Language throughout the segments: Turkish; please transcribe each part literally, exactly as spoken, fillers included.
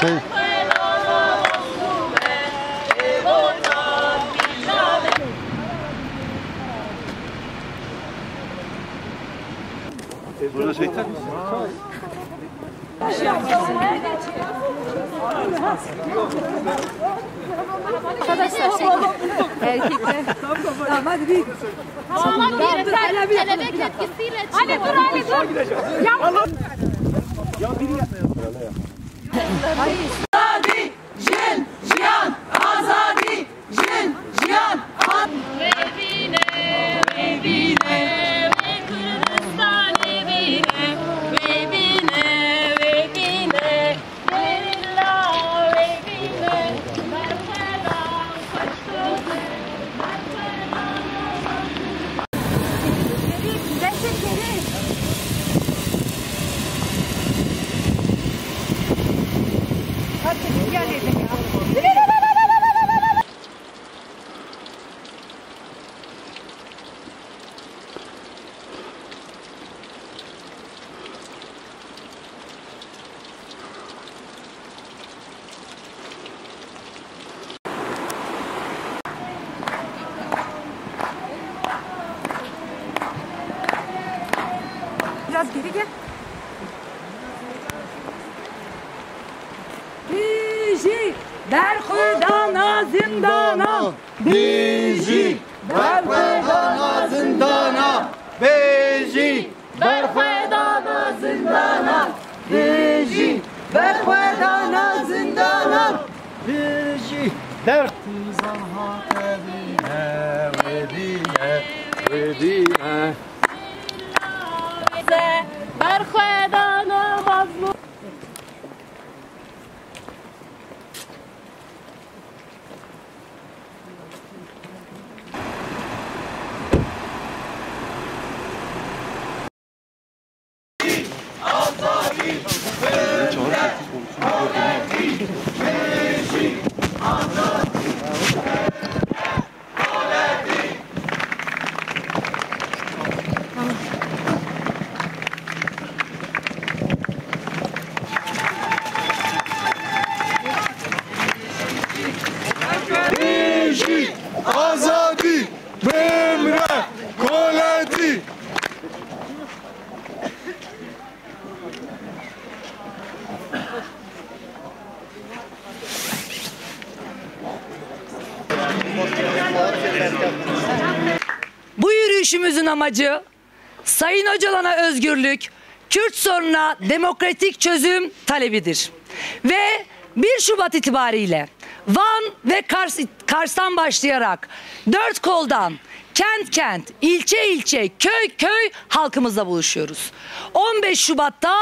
şey... Burada şeytan mısın? Arkadaşlar şey erkekler damat değil. Havalan bir kelebek etkisiyle çıkıyor. Hani dur hani dur. Ya biri yapmayalım. Azadi, jin, jiyan, azadi, jin, jiyan, az. Medine, Medine. Biraz geri gel. Bizi berkudan azimdana, bizi berkudan azimdana, bizi berkudan azimdana, bizi berkudan azimdana, bizi dertizan hatedine, vedine, vedine. Berkhoedana mazlum. Bu yürüyüşümüzün amacı Sayın Öcalan'a özgürlük, Kürt sorununa demokratik çözüm talebidir. Ve bir Şubat itibariyle Van ve Kars, Kars'tan başlayarak dört koldan kent kent, ilçe ilçe, köy köy halkımızla buluşuyoruz. on beş Şubat'ta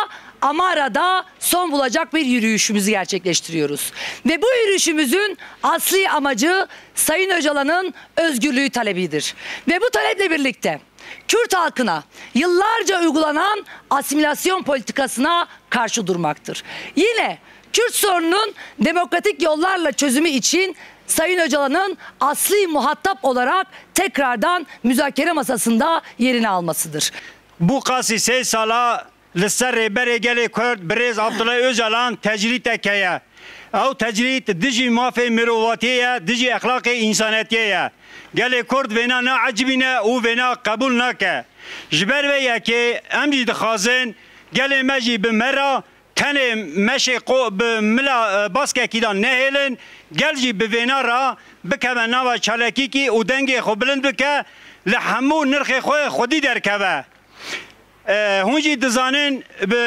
Amara'da son bulacak bir yürüyüşümüzü gerçekleştiriyoruz. Ve bu yürüyüşümüzün asli amacı Sayın Öcalan'ın özgürlüğü talebidir. Ve bu taleple birlikte Kürt halkına yıllarca uygulanan asimilasyon politikasına karşı durmaktır. Yine Kürt sorununun demokratik yollarla çözümü için Sayın Öcalan'ın asli muhatap olarak tekrardan müzakere masasında yerini almasıdır. Bu kasise sala لسر برگل کرد برز عبدالله اوجلان تجریت که او تجریت دیجی مافی مرواتیه دیجی اخلاق انسانیتیه گل کرد وینا نا عجبینه او وینا قبول نکه جبر ویه که امجید خازن گل مجی بمرا تن مشی قو بملا باسکه کدان نهیلن گل جی بوینا را بکمه ناو چالکی که او دنگ خو بلند بکه لحمو نرخ خوی خودی درکه هنچی دزانن به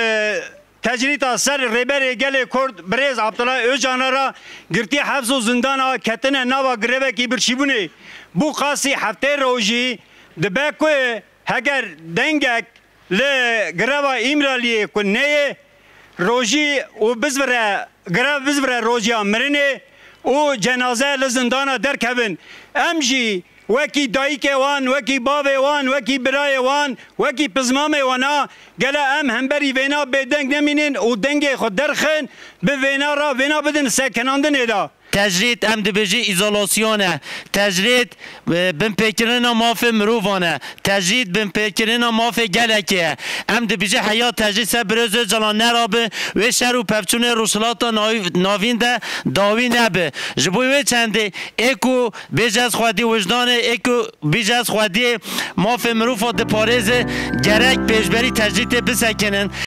تجریت اثر ریبری گل کرد برز عبدالله اوجلان را گرتی حبس و زندان کتن نوا گریوه کی برشیبونه بو قاسی هفته روزی دبکوه هگر دنگک ل گریوه امرالیه کنه روزی او بزبره گریوه بزبره روزی امرنه او جنازه ل زندان درکبن امجی وکی دایی که وان، وکی باوی وان، وکی برای وان، وکی پزمامی وانا گله ام هم بری وینا به دنگ نمینین و دنگ خود درخن به وینا را وینا بدن سکناندن ادا. تجرید ام دبیجی ایزولاسیونه، تجرید بن پیکرین مافه مروفانه، تجرید بن پیکرین مافه گلکه، ام دبیجی حیات تجرید سبرز جلان نرابه و شرو پفچون رسولات ناوین ده داوی نبه. جبوی چنده اکو بیج از خودی وجدانه، اکو بیج از خودی مافه مروفات پارز گرک پیشبری تجرید بسکنن.